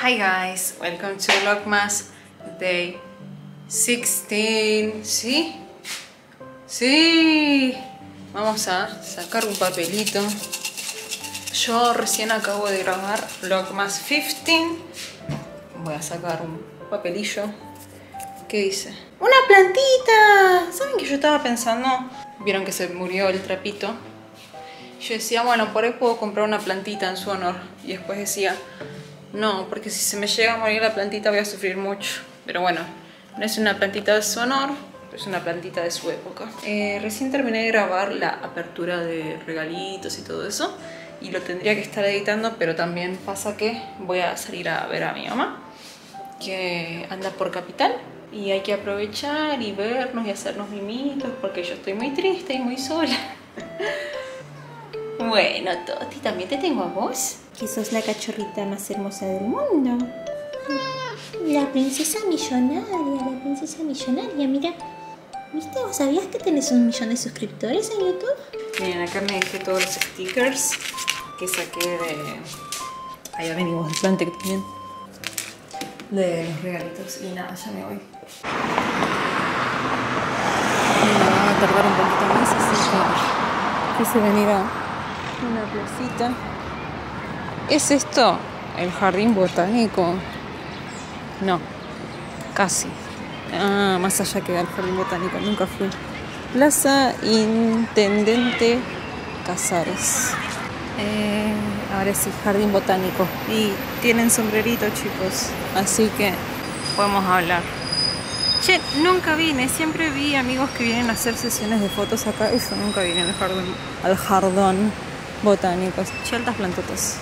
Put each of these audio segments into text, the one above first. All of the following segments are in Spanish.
Hi guys, welcome to Vlogmas Day 16. Sí, vamos a sacar un papelito. Yo recién acabo de grabar Vlogmas 15. Voy a sacar un papelillo. ¿Qué dice? ¡Una plantita! ¿Saben que yo estaba pensando? Vieron que se murió el trapito. Yo decía, bueno, por ahí puedo comprar una plantita en su honor. Y después decía, no, porque si se me llega a morir la plantita voy a sufrir mucho. Pero bueno, no es una plantita de su honor, es una plantita de su época. Recién terminé de grabar la apertura de regalitos y todo eso. Y lo tendría que estar editando, pero también pasa que voy a salir a ver a mi mamá, que anda por Capital. Y hay que aprovechar y vernos y hacernos mimitos, porque yo estoy muy triste y muy sola. Bueno, Toti, también te tengo a vos, que sos la cachorrita más hermosa del mundo. La princesa millonaria, la princesa millonaria, mira. ¿Viste? ¿Vos sabías que tenés 1 millón de suscriptores en YouTube? Miren, acá me dejé todos los stickers que saqué de... Ahí venimos del plante también. De los regalitos. Y nada, ya me voy. Va a tardar un poquito más, así que quise venir a una placita. ¿Es esto el Jardín Botánico? No, casi. Ah, más allá que el Jardín Botánico, nunca fui. Plaza Intendente Casares. Ahora sí, Jardín Botánico. Y tienen sombrerito, chicos, así que podemos hablar. Che, nunca vine, siempre vi amigos que vienen a hacer sesiones de fotos acá. Eso, nunca vine al Jardín Botánico. Che, altas plantotas.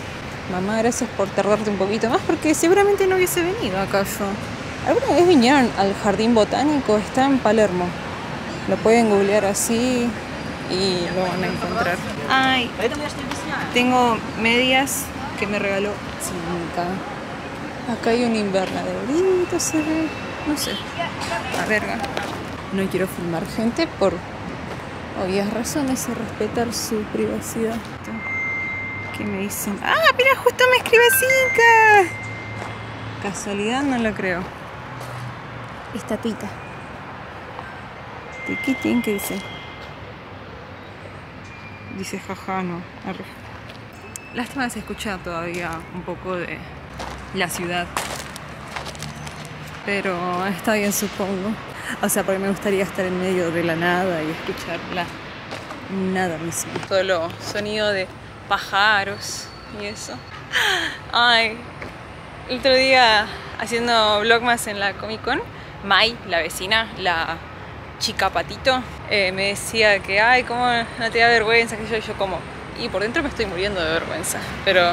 Mamá, gracias por tardarte un poquito más, porque seguramente no hubiese venido acá yo. ¿Alguna vez vinieron al Jardín Botánico? Está en Palermo. Lo pueden googlear así y lo van a encontrar. Ay, tengo medias que me regaló Cinta. Acá hay un invernadero, se ve, no sé, a verga. No quiero filmar gente por obvias razones y respetar su privacidad. ¿Qué me dicen? ¡Ah, mira! Justo me escribe Cinca. Casualidad, no lo creo. Estatuita. Tiquitín, ¿qué dice? Dice jaja, no. Arre. Lástima, se escucha todavía un poco de la ciudad. Pero está bien, supongo. O sea, porque me gustaría estar en medio de la nada y escuchar la nada misma. Solo sonido de pájaros y eso. Ay, el otro día haciendo vlogmas en la Comic Con, Mai, la vecina, la chica patito, me decía que ay, cómo no te da vergüenza, que yo como, y por dentro me estoy muriendo de vergüenza, pero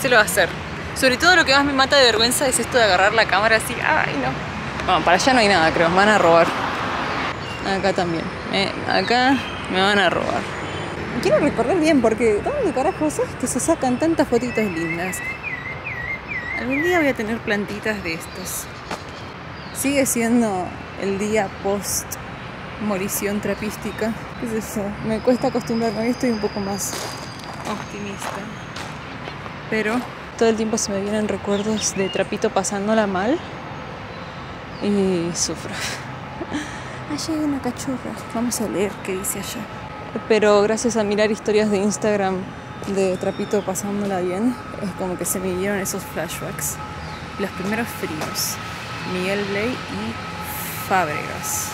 se lo va a hacer. Sobre todo lo que más me mata de vergüenza es esto de agarrar la cámara así, ay no. Bueno, para allá no hay nada, creo, me van a robar. Acá también, acá me van a robar. Quiero recorrer bien, porque ¿dónde carajo es que se sacan tantas fotitas lindas? Algún día voy a tener plantitas de estas. Sigue siendo el día post morición trapística. ¿Qué sé yo? Me cuesta acostumbrarme, hoy estoy un poco más optimista. Pero todo el tiempo se me vienen recuerdos de Trapito pasándola mal. Y sufro. Allá hay una cachorra. Vamos a leer qué dice allá. Pero gracias a mirar historias de Instagram de Trapito pasándola bien, es como que se me dieron esos flashbacks. Los primeros fríos. Miguel Blay y Fábregas.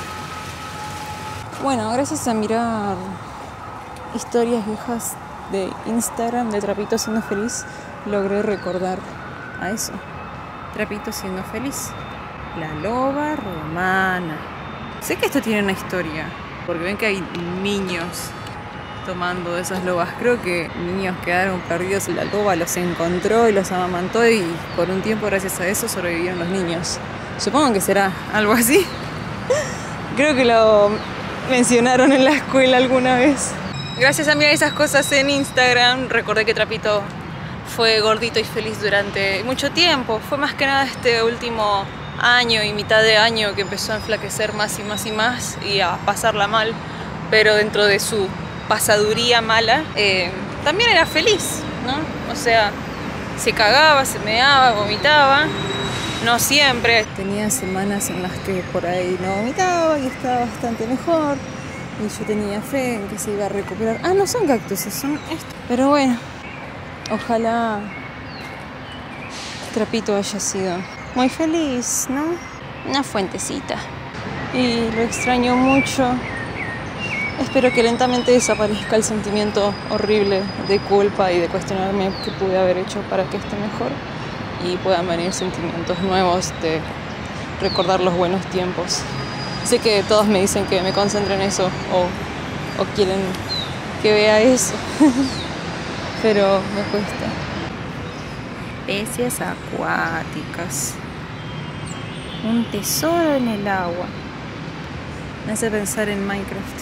Bueno, gracias a mirar historias viejas de Instagram de Trapito siendo feliz, logré recordar a eso. Trapito siendo feliz. La loba romana. Sé que esto tiene una historia, porque ven que hay niños tomando de esas lobas. Creo que niños quedaron perdidos y la loba los encontró y los amamantó, y por un tiempo gracias a eso sobrevivieron los niños. Supongo que será algo así. Creo que lo mencionaron en la escuela alguna vez. Gracias a mirar esas cosas en Instagram, recordé que Trapito fue gordito y feliz durante mucho tiempo. Fue más que nada este último año y mitad de año que empezó a enflaquecer más y más y más y a pasarla mal, pero dentro de su pasaduría mala también era feliz, ¿no? O sea, se cagaba, se meaba, vomitaba. No siempre. Tenía semanas en las que por ahí no vomitaba y estaba bastante mejor. Y yo tenía fe en que se iba a recuperar. Ah, no son cactuses, son estos. Pero bueno, ojalá Trapito haya sido muy feliz, ¿no? Una fuentecita. Y lo extraño mucho. Espero que lentamente desaparezca el sentimiento horrible de culpa y de cuestionarme qué pude haber hecho para que esté mejor. Y puedan venir sentimientos nuevos de recordar los buenos tiempos. Sé que todos me dicen que me concentre en eso o quieren que vea eso, pero me cuesta. Especies acuáticas. Un tesoro en el agua. Me hace pensar en Minecraft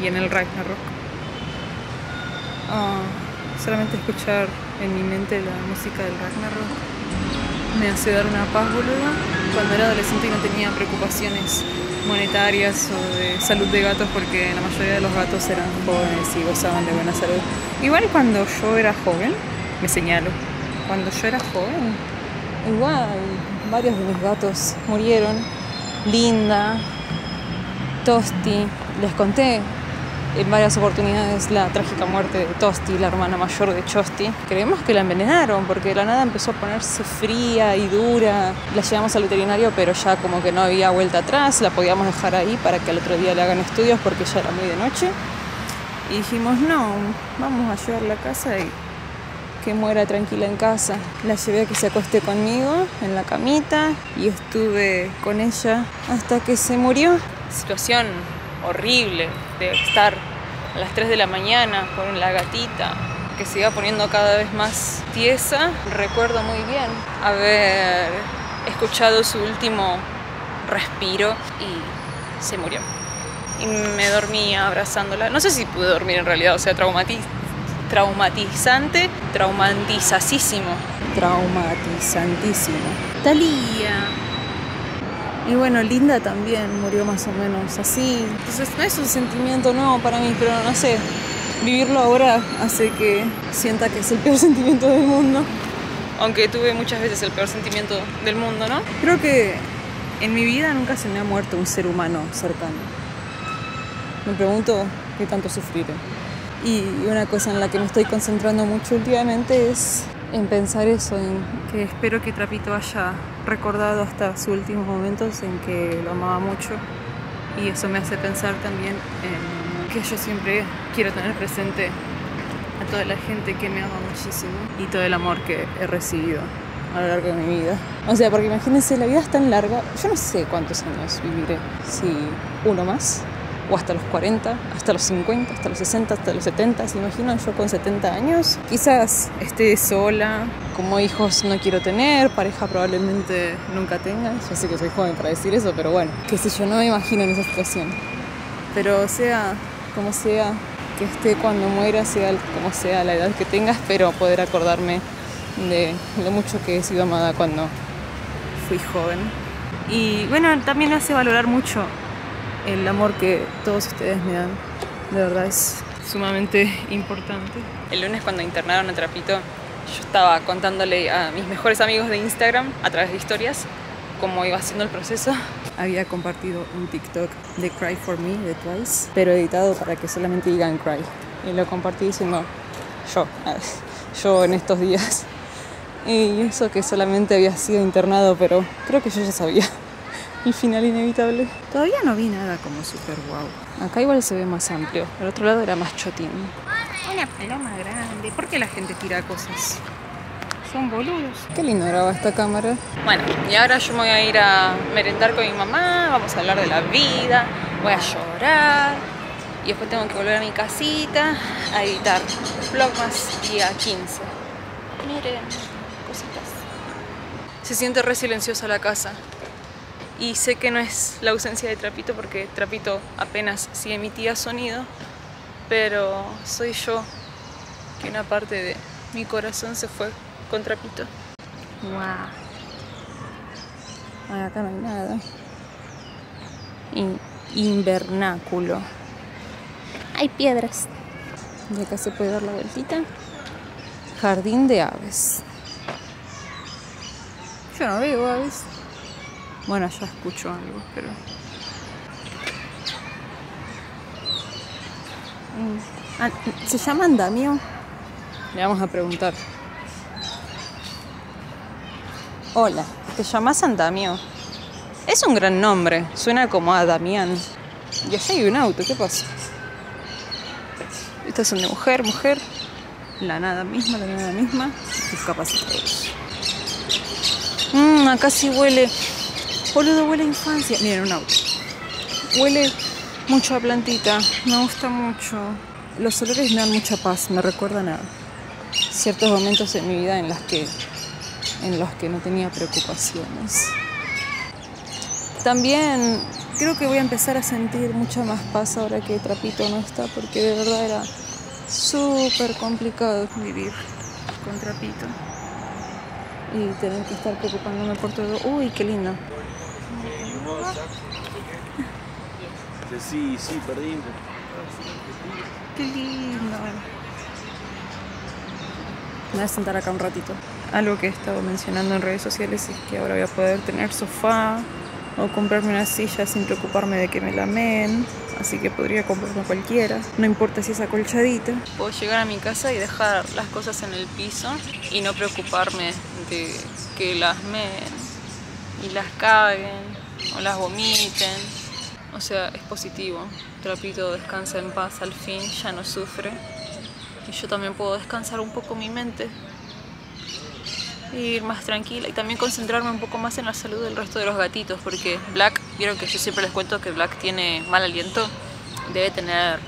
y en el Ragnarok. Oh, solamente escuchar en mi mente la música del Ragnarok me hace dar una paz, boluda. Cuando era adolescente no tenía preocupaciones monetarias o de salud de gatos, porque la mayoría de los gatos eran jóvenes y gozaban de buena salud. Igual cuando yo era joven, me señalo, cuando yo era joven, igual varios de mis gatos murieron. Linda, Chosty, les conté en varias oportunidades la trágica muerte de Chosty, la hermana mayor de Chosty. Creemos que la envenenaron porque de la nada empezó a ponerse fría y dura. La llevamos al veterinario, pero ya como que no había vuelta atrás. La podíamos dejar ahí para que al otro día le hagan estudios porque ya era muy de noche. Y dijimos, no, vamos a llevarla a casa y que muera tranquila en casa. La llevé a que se acosté conmigo en la camita y estuve con ella hasta que se murió. Situación horrible de estar a las 3 de la mañana con la gatita que se iba poniendo cada vez más tiesa. Recuerdo muy bien haber escuchado su último respiro y se murió. Y me dormí abrazándola. No sé si pude dormir en realidad, o sea, traumatizantísimo. Talía. Y bueno, Linda también murió más o menos así. Entonces no es un sentimiento nuevo para mí, pero no sé, vivirlo ahora hace que sienta que es el peor sentimiento del mundo. Aunque tuve muchas veces el peor sentimiento del mundo, ¿no? Creo que en mi vida nunca se me ha muerto un ser humano cercano. Me pregunto qué tanto sufriré. Y una cosa en la que me estoy concentrando mucho últimamente es en pensar eso, en que espero que Trapito haya recordado hasta sus últimos momentos en que lo amaba mucho, y eso me hace pensar también en que yo siempre quiero tener presente a toda la gente que me ama muchísimo y todo el amor que he recibido a lo largo de mi vida. O sea, porque imagínense, la vida es tan larga, yo no sé cuántos años viviré, si uno más, o hasta los 40, hasta los 50, hasta los 60, hasta los 70, ¿se imaginan yo con 70 años? Quizás esté sola, como hijos no quiero tener, pareja probablemente nunca tenga, yo sé que soy joven para decir eso, pero bueno, qué sé yo, no me imagino en esa situación. Pero sea como sea, que esté cuando muera, sea como sea la edad que tengas, pero poder acordarme de lo mucho que he sido amada cuando fui joven. Y bueno, también hace valorar mucho el amor que todos ustedes me dan, de verdad es sumamente importante. El lunes cuando internaron a Trapito, yo estaba contándole a mis mejores amigos de Instagram, a través de historias, cómo iba haciendo el proceso. Había compartido un TikTok de Cry For Me, de Twice, pero editado para que solamente digan Cry. Y lo compartí diciendo, yo en estos días. Y eso que solamente había sido internado, pero creo que yo ya sabía el final inevitable. Todavía no vi nada como super wow. Acá igual se ve más amplio. Al otro lado era más chotín. Una paloma grande. ¿Por qué la gente tira cosas? Son boludos. Qué lindo graba esta cámara. Bueno, y ahora yo me voy a ir a merendar con mi mamá. Vamos a hablar de la vida. Voy a llorar. Y después tengo que volver a mi casita a editar Vlogmas día 15. Miren, cositas. Se siente re silenciosa la casa. Y sé que no es la ausencia de Trapito, porque Trapito apenas sí emitía sonido, pero soy yo que una parte de mi corazón se fue con Trapito. ¡Wow! Ay, acá no hay nada. Invernáculo. Hay piedras. Y acá se puede dar la vueltita. Jardín de aves. yo no vivo a veces. Bueno, ya escucho algo, pero... ¿se llama andamio? Le vamos a preguntar. Hola, ¿te llamas andamio? Es un gran nombre, suena como a Damián. Y allá hay un auto, ¿qué pasa? Esta es una mujer. La nada misma. Discapacitados. Acá sí huele. Boludo, huele a infancia. Miren, un auto. Huele mucho a plantita. Me gusta mucho. Los olores me dan mucha paz. Me recuerdan a ciertos momentos en mi vida en los que no tenía preocupaciones. También creo que voy a empezar a sentir mucha más paz ahora que Trapito no está, porque de verdad era súper complicado vivir con Trapito y tener que estar preocupándome por todo. Uy, qué lindo. Sí, perdimos. Qué lindo. Me voy a sentar acá un ratito. Algo que he estado mencionando en redes sociales es que ahora voy a poder tener sofá o comprarme una silla sin preocuparme de que me lamen. Así que podría comprarme cualquiera, no importa si es acolchadita. Puedo llegar a mi casa y dejar las cosas en el piso y no preocuparme de que las meen y las caguen o las vomiten. O sea, es positivo. Trapito descansa en paz al fin, ya no sufre. Y yo también puedo descansar un poco mi mente. Ir más tranquila y también concentrarme un poco más en la salud del resto de los gatitos, porque Black, vieron que yo siempre les cuento que Black tiene mal aliento, debe tener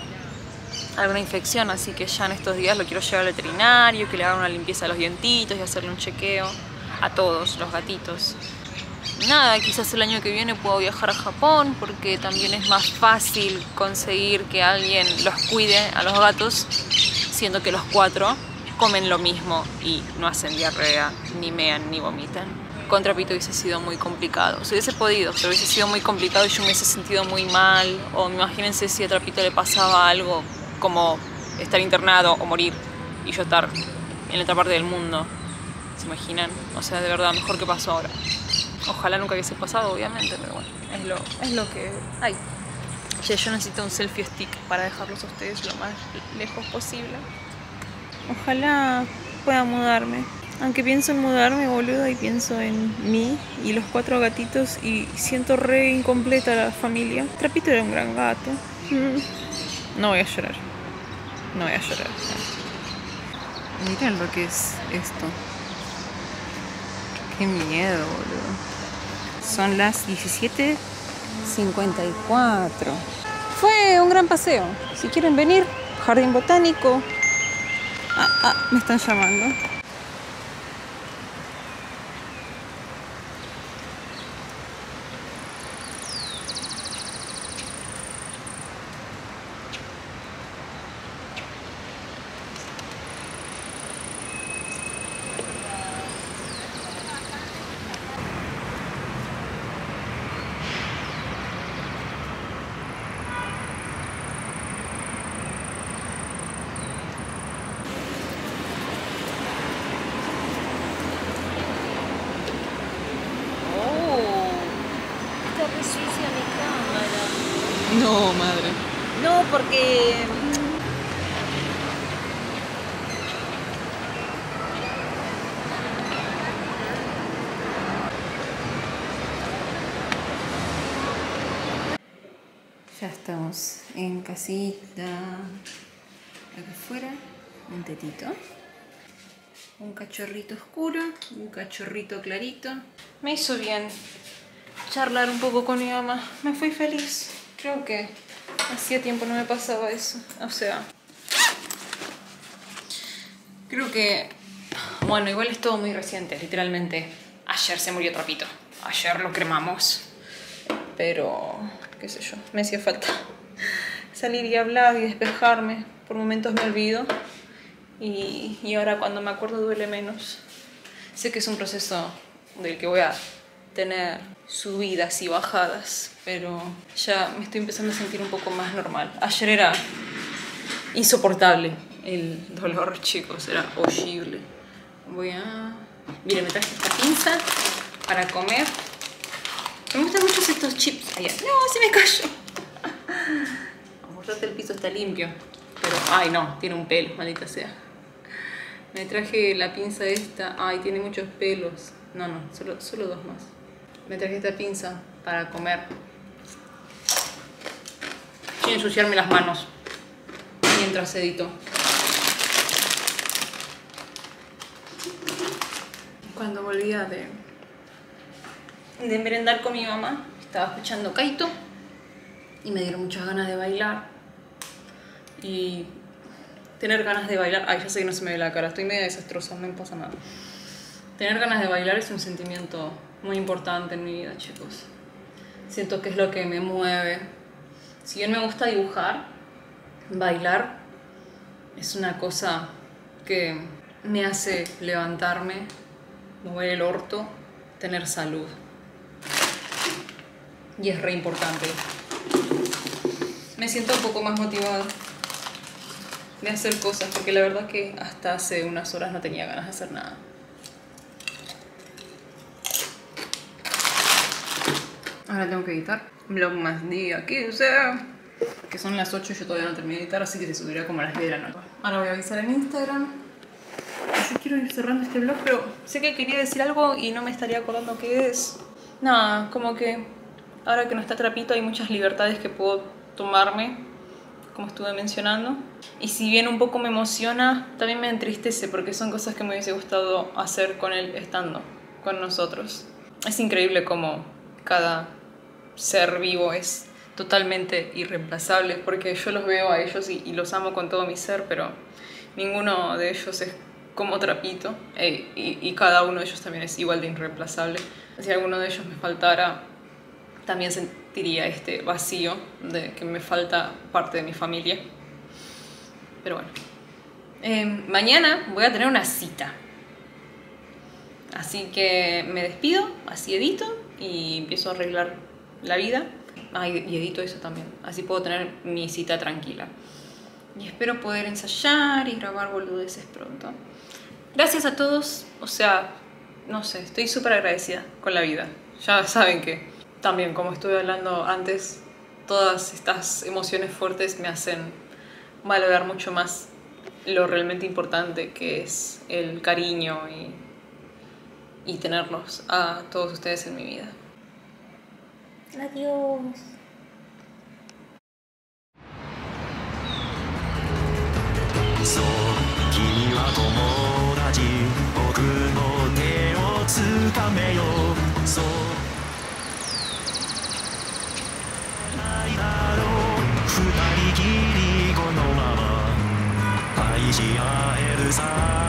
alguna infección, así que ya en estos días lo quiero llevar al veterinario, que le hagan una limpieza a los dientitos y hacerle un chequeo a todos los gatitos. Nada, quizás el año que viene puedo viajar a Japón, porque también es más fácil conseguir que alguien los cuide a los gatos, siendo que los cuatro comen lo mismo y no hacen diarrea, ni mean, ni vomitan. Con Trapito hubiese sido muy complicado. Si hubiese podido, pero hubiese sido muy complicado y yo me hubiese sentido muy mal. O imagínense si a Trapito le pasaba algo como estar internado o morir y yo estar en otra parte del mundo. ¿Se imaginan? O sea, de verdad, mejor que pasó ahora. Ojalá nunca hubiese pasado, obviamente, pero bueno, es lo que hay. Ya, yo necesito un selfie stick para dejarlos a ustedes lo más lejos posible. Ojalá pueda mudarme. Aunque pienso en mudarme, boludo, y pienso en mí y los cuatro gatitos y siento re incompleta la familia. Trapito era un gran gato. No voy a llorar. No voy a llorar. Miren lo que es esto. Qué miedo, boludo. Son las 17:54. Fue un gran paseo. Si quieren venir, Jardín Botánico. Me están llamando. No, madre. No, porque... Ya estamos en casita. Acá afuera, un tetito. Un cachorrito oscuro, un cachorrito clarito. Me hizo bien charlar un poco con mi mamá. Me fui feliz. Creo que hacía tiempo no me pasaba eso. O sea... creo que... bueno, igual es todo muy reciente. Literalmente, ayer se murió Trapito. Ayer lo cremamos. Pero... qué sé yo. Me hacía falta salir y hablar y despejarme. Por momentos me olvido. Y ahora cuando me acuerdo duele menos. Sé que es un proceso del que voy a tener subidas y bajadas, pero ya me estoy empezando a sentir un poco más normal. Ayer era insoportable el dolor, chicos, era horrible. Voy a... miren, me traje esta pinza para comer. Me gustan mucho estos chips. Allá. No, se me cayó. Por suerte el piso está limpio. Pero, ay no, tiene un pelo, maldita sea. Me traje la pinza esta. Ay, tiene muchos pelos. No, no, solo dos más. Me traje esta pinza para comer. Sin ensuciarme las manos. Mientras edito. Cuando volvía de merendar con mi mamá, estaba escuchando Kaito y me dieron muchas ganas de bailar y tener ganas de bailar, ay ya sé que no se me ve la cara, estoy medio desastrosa, no me pasa nada. Tener ganas de bailar es un sentimiento muy importante en mi vida, chicos. Siento que es lo que me mueve. Si bien me gusta dibujar, bailar es una cosa que me hace levantarme, mover el orto, tener salud. Y es re importante. Me siento un poco más motivada de hacer cosas, porque la verdad que hasta hace unas horas no tenía ganas de hacer nada. Ahora tengo que editar Vlogmas día 15, que son las 8 y yo todavía no terminé de editar, así que se subirá como a las 10 de la noche. Ahora voy a avisar en Instagram. Yo quiero ir cerrando este vlog, pero sé que quería decir algo y no me estaría acordando qué es. Nada, como que ahora que no está Trapito hay muchas libertades que puedo tomarme, como estuve mencionando. Y si bien un poco me emociona, también me entristece porque son cosas que me hubiese gustado hacer con él estando con nosotros. Es increíble cómo cada ser vivo es totalmente irreemplazable, porque yo los veo a ellos y los amo con todo mi ser, pero ninguno de ellos es como Trapito, y cada uno de ellos también es igual de irreemplazable. Si alguno de ellos me faltara, también sentiría este vacío de que me falta parte de mi familia. Pero bueno, mañana voy a tener una cita, así que me despido, así edito y empiezo a arreglar la vida. Ah, y edito eso también, así puedo tener mi cita tranquila. Y espero poder ensayar y grabar boludeces pronto. Gracias a todos, o sea, no sé, estoy súper agradecida con la vida. Ya saben que también, como estuve hablando antes, todas estas emociones fuertes me hacen valorar mucho más lo realmente importante que es el cariño y tenerlos a todos ustedes en mi vida. Adiós.